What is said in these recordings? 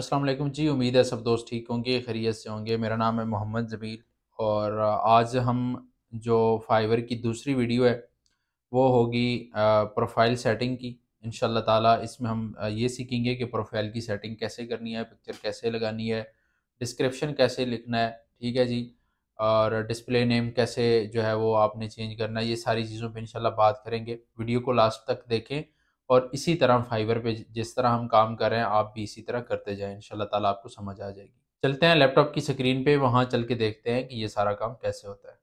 अस्सलाम वालेकुम जी। उम्मीद है सब दोस्त ठीक होंगे, खैरियत से होंगे। मेरा नाम है मोहम्मद ज़मील और आज हम जो फाइवर की दूसरी वीडियो है वो होगी प्रोफाइल सेटिंग की। इंशाल्लाह ताला इसमें हम ये सीखेंगे कि प्रोफाइल की सेटिंग कैसे करनी है, पिक्चर कैसे लगानी है, डिस्क्रिप्शन कैसे लिखना है, ठीक है जी, और डिस्प्ले नेम कैसे जो है वो आपने चेंज करना है। ये सारी चीज़ों पर इंशाल्लाह बात करेंगे। वीडियो को लास्ट तक देखें और इसी तरह फाइवर पे जिस तरह हम काम कर रहे हैं आप भी इसी तरह करते जाएं, इंशाल्लाह ताला आपको समझ आ जाएगी। चलते हैं लैपटॉप की स्क्रीन पे, वहाँ चल के देखते हैं कि ये सारा काम कैसे होता है।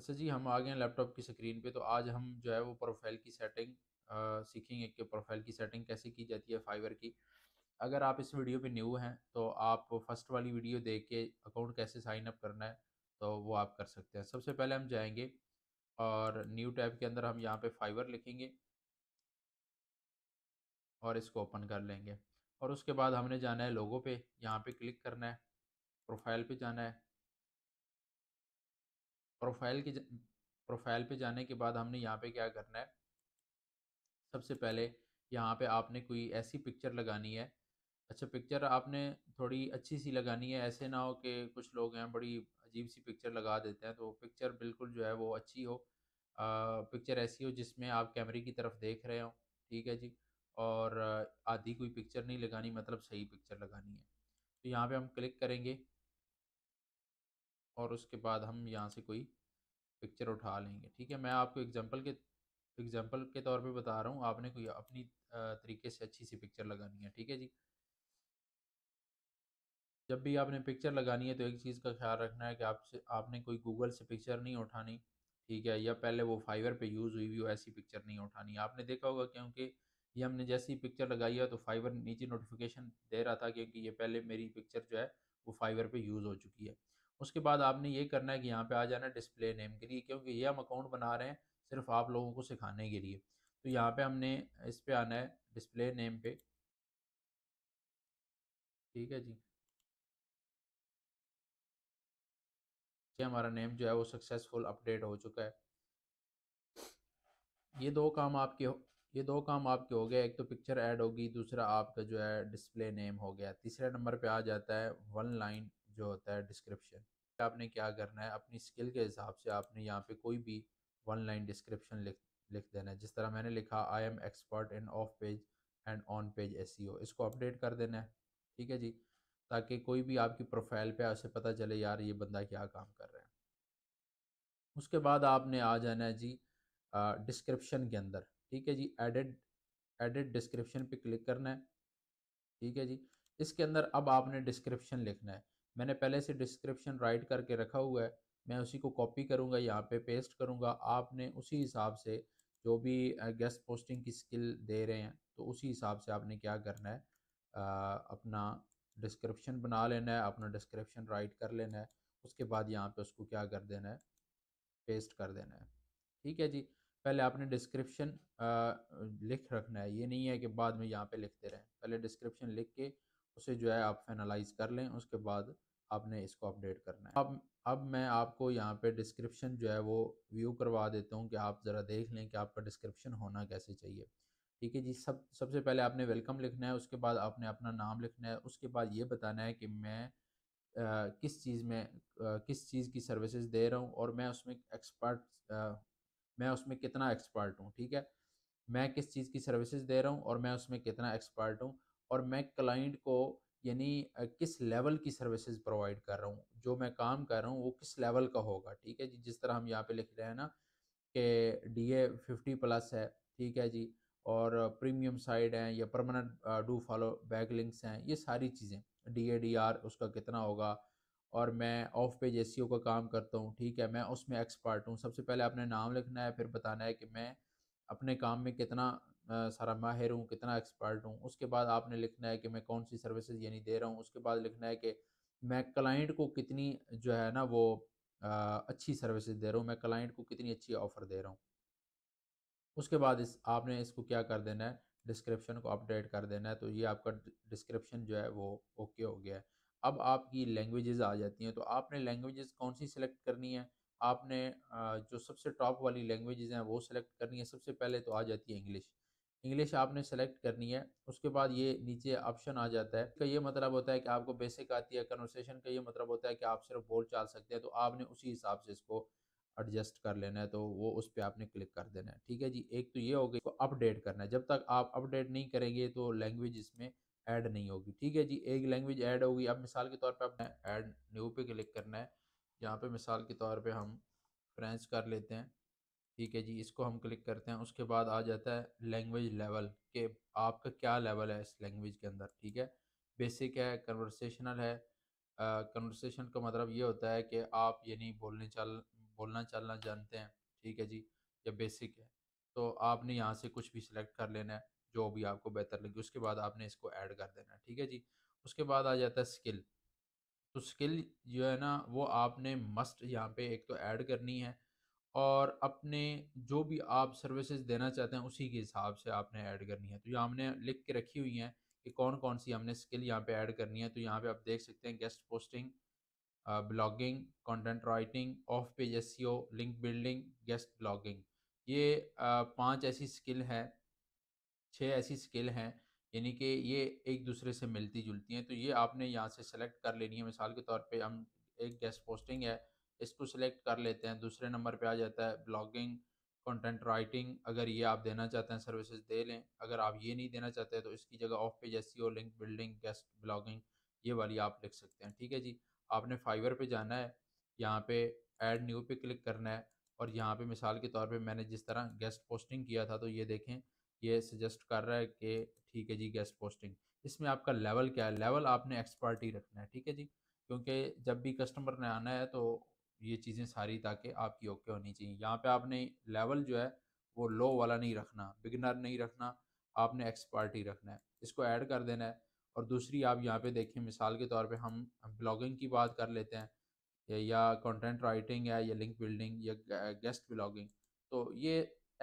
अच्छा जी, हम आ गए हैं लैपटॉप की स्क्रीन पे। तो आज हम जो है वो प्रोफाइल की सेटिंग सीखेंगे कि प्रोफाइल की सेटिंग कैसे की जाती है फाइवर की। अगर आप इस वीडियो पर न्यू हैं तो आप फर्स्ट वाली वीडियो देख के अकाउंट कैसे साइन अप करना है तो वो आप कर सकते हैं। सबसे पहले हम जाएँगे और न्यू टैब के अंदर हम यहाँ पर फाइवर लिखेंगे और इसको ओपन कर लेंगे। और उसके बाद हमने जाना है लोगो पे, यहाँ पे क्लिक करना है, प्रोफाइल पे जाना है। प्रोफाइल पे जाने के बाद हमने यहाँ पे क्या करना है, सबसे पहले यहाँ पे आपने कोई ऐसी पिक्चर लगानी है। अच्छा, पिक्चर आपने थोड़ी अच्छी सी लगानी है, ऐसे ना हो कि कुछ लोग हैं बड़ी अजीब सी पिक्चर लगा देते हैं। तो पिक्चर बिल्कुल जो है वो अच्छी हो, पिक्चर ऐसी हो जिसमें आप कैमरे की तरफ देख रहे हो, ठीक है जी, और आधी कोई पिक्चर नहीं लगानी, मतलब सही पिक्चर लगानी है। तो यहाँ पे हम क्लिक करेंगे और उसके बाद हम यहाँ से कोई पिक्चर उठा लेंगे, ठीक है। मैं आपको एग्जांपल के तौर पे बता रहा हूँ, आपने कोई अपनी तरीके से अच्छी सी पिक्चर लगानी है, ठीक है जी। जब भी आपने पिक्चर लगानी है तो एक चीज़ का ख्याल रखना है कि आपने कोई गूगल से पिक्चर नहीं उठानी, ठीक है, या पहले वो फाइवर पर यूज़ हुई हो ऐसी पिक्चर नहीं उठानी। आपने देखा होगा क्योंकि ये हमने जैसी पिक्चर लगाई है तो फाइवर नीचे नोटिफिकेशन दे रहा था क्योंकि ये पहले मेरी पिक्चर जो है वो फाइवर पे यूज़ हो चुकी है। उसके बाद आपने ये करना है कि यहाँ पे आ जाना है डिस्प्ले नेम के लिए, क्योंकि ये हम अकाउंट बना रहे हैं सिर्फ आप लोगों को सिखाने के लिए। तो यहाँ पे हमने इस पर आना है डिस्प्ले नेम पे, ठीक है जी। हमारा नेम जो है वो सक्सेसफुल अपडेट हो चुका है। ये दो काम आपके हो गए, एक तो पिक्चर ऐड होगी, दूसरा आपका जो है डिस्प्ले नेम हो गया। तीसरे नंबर पे आ जाता है वन लाइन जो होता है डिस्क्रिप्शन। आपने क्या करना है, अपनी स्किल के हिसाब से आपने यहाँ पे कोई भी वन लाइन डिस्क्रिप्शन लिख देना है। जिस तरह मैंने लिखा I am expert in off page and on page SEO, इसको अपडेट कर देना है, ठीक है जी, ताकि कोई भी आपकी प्रोफाइल पर उसे पता चले यार ये बंदा क्या काम कर रहा है। उसके बाद आपने आ जाना है जी डिस्क्रिप्शन के अंदर, ठीक है जी, एडिट डिस्क्रिप्शन पे क्लिक करना है, ठीक है जी। इसके अंदर अब आपने डिस्क्रिप्शन लिखना है। मैंने पहले से डिस्क्रिप्शन राइट करके रखा हुआ है, मैं उसी को कॉपी करूँगा, यहाँ पे पेस्ट करूँगा। आपने उसी हिसाब से जो भी गेस्ट पोस्टिंग की स्किल दे रहे हैं तो उसी हिसाब से आपने क्या करना है, अपना डिस्क्रिप्शन बना लेना है, अपना डिस्क्रिप्शन राइट कर लेना है। उसके बाद यहाँ पर उसको क्या कर देना है, पेस्ट कर देना है, ठीक है जी। पहले आपने डिस्क्रिप्शन लिख रखना है, ये नहीं है कि बाद में यहाँ पे लिखते रहें। पहले डिस्क्रिप्शन लिख के उसे जो है आप फाइनलाइज कर लें, उसके बाद आपने इसको अपडेट करना है। अब मैं आपको यहाँ पे डिस्क्रिप्शन जो है वो व्यू करवा देता हूँ कि आप ज़रा देख लें कि आपका डिस्क्रिप्शन होना कैसे चाहिए, ठीक है जी। सबसे पहले आपने वेलकम लिखना है, उसके बाद आपने अपना नाम लिखना है, उसके बाद ये बताना है कि मैं किस चीज़ की सर्विसेज दे रहा हूँ और मैं उसमें कितना एक्सपर्ट हूँ, ठीक है। मैं किस चीज़ की सर्विसेज दे रहा हूँ और मैं उसमें कितना एक्सपर्ट हूँ, और मैं क्लाइंट को यानी किस लेवल की सर्विसेज प्रोवाइड कर रहा हूँ, जो मैं काम कर रहा हूँ वो किस लेवल का होगा, ठीक है जी। जिस तरह हम यहाँ पे लिख रहे हैं ना कि DA 50+ है, ठीक है जी, और प्रीमियम साइड हैं या permanent do follow back links हैं, ये सारी चीज़ें DADR उसका कितना होगा, और मैं ऑफ पेज एसईओ का काम करता हूँ, ठीक है, मैं उसमें एक्सपर्ट हूँ। सबसे पहले आपने नाम लिखना है, फिर बताना है कि मैं अपने काम में कितना सारा माहिर हूँ, कितना एक्सपर्ट हूँ। उसके बाद आपने लिखना है कि मैं कौन सी सर्विसेज यानी दे रहा हूँ। उसके बाद लिखना है कि मैं क्लाइंट को कितनी जो है ना वो अच्छी सर्विसेज दे रहा हूँ, मैं क्लाइंट को कितनी अच्छी ऑफ़र दे रहा हूँ। उसके बाद आपने इसको क्या कर देना है, डिस्क्रिप्शन को अपडेट कर देना है। तो ये आपका डिस्क्रिप्शन जो है वो ओके हो गया है। अब आपकी लैंग्वेजेस आ जाती हैं, तो आपने लैंग्वेजेस कौन सी सिलेक्ट करनी है, आपने जो सबसे टॉप वाली लैंग्वेजेस हैं वो सिलेक्ट करनी है। सबसे पहले तो आ जाती है इंग्लिश। इंग्लिश आपने सेलेक्ट करनी है। उसके बाद ये नीचे ऑप्शन आ जाता है का ये मतलब होता है कि आपको बेसिक आती है, कन्वर्सेशन का ये मतलब होता है कि आप सिर्फ बोल चाल सकते हैं, तो आपने उसी हिसाब से इसको एडजस्ट कर लेना है, तो वो उस पर आपने क्लिक कर देना है। ठीक है जी, एक तो ये हो गई, इसको अपडेट करना है। जब तक आप अपडेट नहीं करेंगे तो लैंग्वेज इसमें ऐड नहीं होगी। ठीक है जी, एक लैंग्वेज ऐड होगी। अब मिसाल के तौर पे आपने ऐड न्यू पे क्लिक करना है। यहाँ पे मिसाल के तौर पे हम फ्रेंच कर लेते हैं। ठीक है जी, इसको हम क्लिक करते हैं। उसके बाद आ जाता है लैंग्वेज लेवल के आपका क्या लेवल है इस लैंग्वेज के अंदर। ठीक है, बेसिक है, कन्वर्सेशनल है। कन्वर्सेशन का मतलब ये होता है कि आप यानी बोलना चलना जानते हैं। ठीक है जी, या बेसिक है तो आपने यहाँ से कुछ भी सिलेक्ट कर लेना है जो भी आपको बेहतर लगे। उसके बाद आपने इसको ऐड कर देना है। ठीक है जी, उसके बाद आ जाता है स्किल। तो स्किल जो है ना वो आपने मस्ट यहाँ पे एक तो ऐड करनी है, और अपने जो भी आप सर्विसेज देना चाहते हैं उसी के हिसाब से आपने ऐड करनी है। तो यहाँ हमने लिख के रखी हुई है कि कौन कौन सी हमने स्किल यहाँ पे ऐड करनी है। तो यहाँ पे आप देख सकते हैं guest posting, blogging, content writing, off page SEO, link building, guest blogging, ये 5 ऐसी स्किल है, 6 ऐसी स्किल हैं, यानी कि ये एक दूसरे से मिलती जुलती हैं। तो ये आपने यहाँ से सेलेक्ट कर लेनी है। मिसाल के तौर पे हम एक गेस्ट पोस्टिंग है, इसको सेलेक्ट कर लेते हैं। दूसरे नंबर पे आ जाता है ब्लॉगिंग, कंटेंट राइटिंग, अगर ये आप देना चाहते हैं सर्विसेज दे लें, अगर आप ये नहीं देना चाहते तो इसकी जगह off page SEO, link building, guest blogging, ये वाली आप लिख सकते हैं। ठीक है जी, आपने फाइवर पे जाना है, यहाँ पे ऐड न्यू पे क्लिक करना है, और यहाँ पे मिसाल के तौर पे मैंने जिस तरह गेस्ट पोस्टिंग किया था, तो ये देखें ये सजेस्ट कर रहा है कि ठीक है जी गेस्ट पोस्टिंग। इसमें आपका लेवल क्या है, लेवल आपने एक्सपर्ट ही रखना है। ठीक है जी, क्योंकि जब भी कस्टमर ने आना है तो ये चीज़ें सारी ताकि आपकी ओके होनी चाहिए। यहाँ पे आपने लेवल जो है वो लो वाला नहीं रखना, बिगिनर नहीं रखना, आपने एक्सपर्ट ही रखना है। इसको ऐड कर देना है। और दूसरी आप यहाँ पे देखें, मिसाल के तौर पे हम ब्लॉगिंग की बात कर लेते हैं, या कंटेंट राइटिंग है, या लिंक बिल्डिंग, या गेस्ट ब्लॉगिंग, तो ये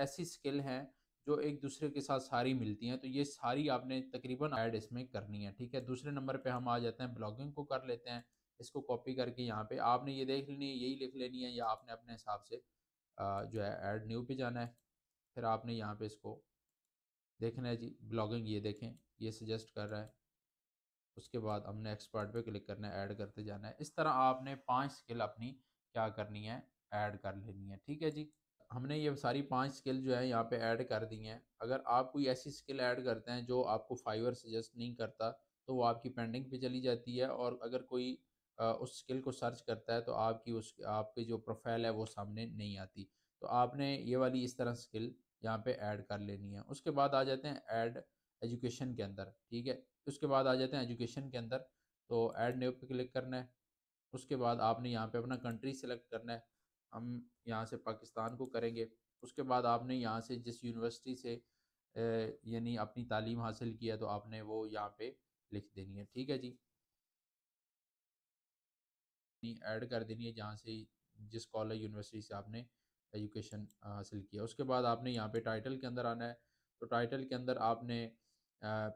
ऐसी स्किल हैं जो एक दूसरे के साथ सारी मिलती हैं। तो ये सारी आपने तकरीबन ऐड इसमें करनी है। ठीक है, दूसरे नंबर पे हम आ जाते हैं ब्लॉगिंग को कर लेते हैं। इसको कॉपी करके यहाँ पे आपने ये देख लेनी है, यही लिख लेनी है, या आपने अपने हिसाब से जो है ऐड न्यू पे जाना है। फिर आपने यहाँ पे इसको देखना है जी ब्लॉगिंग, ये देखें ये सजेस्ट कर रहा है। उसके बाद हमने एक्सपर्ट पे क्लिक करना है, ऐड करते जाना है। इस तरह आपने 5 स्किल अपनी क्या करनी है, ऐड कर लेनी है। ठीक है जी, हमने ये सारी 5 स्किल जो है यहाँ पे ऐड कर दी हैं। अगर आप कोई ऐसी स्किल ऐड करते हैं जो आपको फाइवर सजेस्ट नहीं करता तो वो आपकी पेंडिंग पे चली जाती है, और अगर कोई उस स्किल को सर्च करता है तो आपकी उस आपकी जो प्रोफाइल है वो सामने नहीं आती। तो आपने ये वाली इस तरह स्किल यहाँ पे ऐड कर लेनी है। उसके बाद आ जाते हैं ऐड एजुकेशन के अंदर। ठीक है, उसके बाद आ जाते हैं एजुकेशन के अंदर, तो ऐड न्यू पे क्लिक करना है। उसके बाद आपने यहाँ पे अपना कंट्री सेलेक्ट करना है, हम यहाँ से पाकिस्तान को करेंगे। उसके बाद आपने यहाँ से जिस यूनिवर्सिटी से यानी अपनी तालीम हासिल किया तो आपने वो यहाँ पे लिख देनी है। ठीक है जी, ऐड कर देनी है जहाँ से जिस कॉलेज यूनिवर्सिटी से आपने एजुकेशन हासिल किया। उसके बाद आपने यहाँ पे टाइटल के अंदर आना है, तो टाइटल के अंदर आपने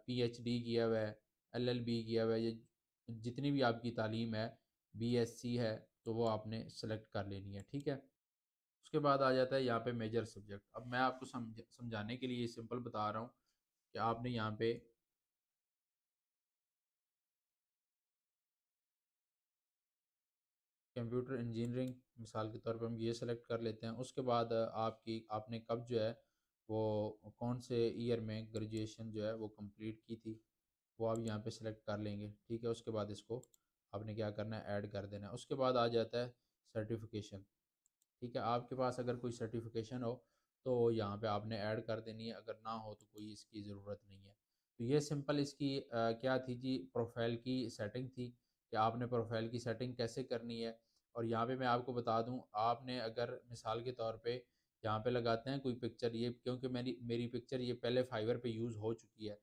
PhD किया हुआ है, LLB किया हुआ है, ये जितनी भी आपकी तालीम है, BSc है, तो वो आपने सेलेक्ट कर लेनी है। ठीक है, उसके बाद आ जाता है यहाँ पे मेजर सब्जेक्ट। अब मैं आपको समझाने के लिए सिंपल बता रहा हूँ कि आपने यहाँ पे कंप्यूटर इंजीनियरिंग मिसाल के तौर पे हम ये सेलेक्ट कर लेते हैं। उसके बाद आपने कब जो है वो कौन से ईयर में ग्रेजुएशन जो है वो कंप्लीट की थी वो आप यहाँ पे सेलेक्ट कर लेंगे। ठीक है, उसके बाद इसको आपने क्या करना है, ऐड कर देना है। उसके बाद आ जाता है सर्टिफिकेशन। ठीक है, आपके पास अगर कोई सर्टिफिकेशन हो तो यहाँ पे आपने ऐड कर देनी है, अगर ना हो तो कोई इसकी ज़रूरत नहीं है। तो ये सिंपल इसकी क्या थी जी, प्रोफाइल की सेटिंग थी कि आपने प्रोफाइल की सेटिंग कैसे करनी है। और यहाँ पे मैं आपको बता दूँ, आपने अगर मिसाल के तौर पे यहाँ पे लगाते हैं कोई पिक्चर, ये क्योंकि मेरी पिक्चर ये पहले फाइवर पे यूज़ हो चुकी है,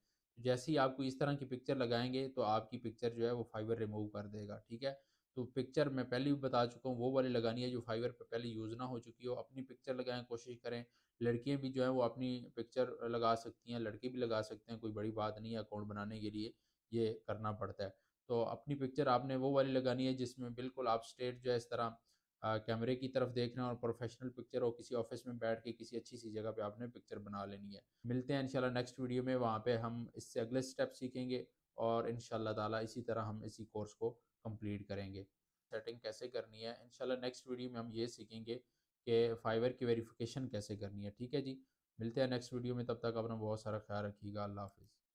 जैसे ही आपको इस तरह की पिक्चर लगाएंगे तो आपकी पिक्चर जो है वो फाइवर रिमूव कर देगा। ठीक है, तो पिक्चर मैं पहले भी बता चुका हूँ, वो वाली लगानी है जो फाइवर पे पहले यूज़ ना हो चुकी हो। अपनी पिक्चर लगाएं, कोशिश करें, लड़कियाँ भी जो है वो अपनी पिक्चर लगा सकती हैं, लड़के भी लगा सकते हैं, कोई बड़ी बात नहीं है, अकाउंट बनाने के लिए ये करना पड़ता है। तो अपनी पिक्चर आपने वो वाली लगानी है जिसमें बिल्कुल आप स्ट्रेट जो है इस तरह कैमरे की तरफ देख रहे हैं और प्रोफेशनल पिक्चर हो, किसी ऑफिस में बैठ के किसी अच्छी सी जगह पे आपने पिक्चर बना लेनी है। मिलते हैं इंशाल्लाह नेक्स्ट वीडियो में, वहाँ पे हम इससे अगले स्टेप सीखेंगे और इंशाल्लाह ताला इसी तरह हम इसी कोर्स को कंप्लीट करेंगे। सेटिंग कैसे करनी है इंशाल्लाह नेक्स्ट वीडियो में हम ये सीखेंगे कि फाइवर की वेरीफिकेशन कैसे करनी है। ठीक है जी, मिलते हैं नेक्स्ट वीडियो में, तब तक अपना बहुत सारा ख्याल रखिएगा। अल्लाह हाफिज़।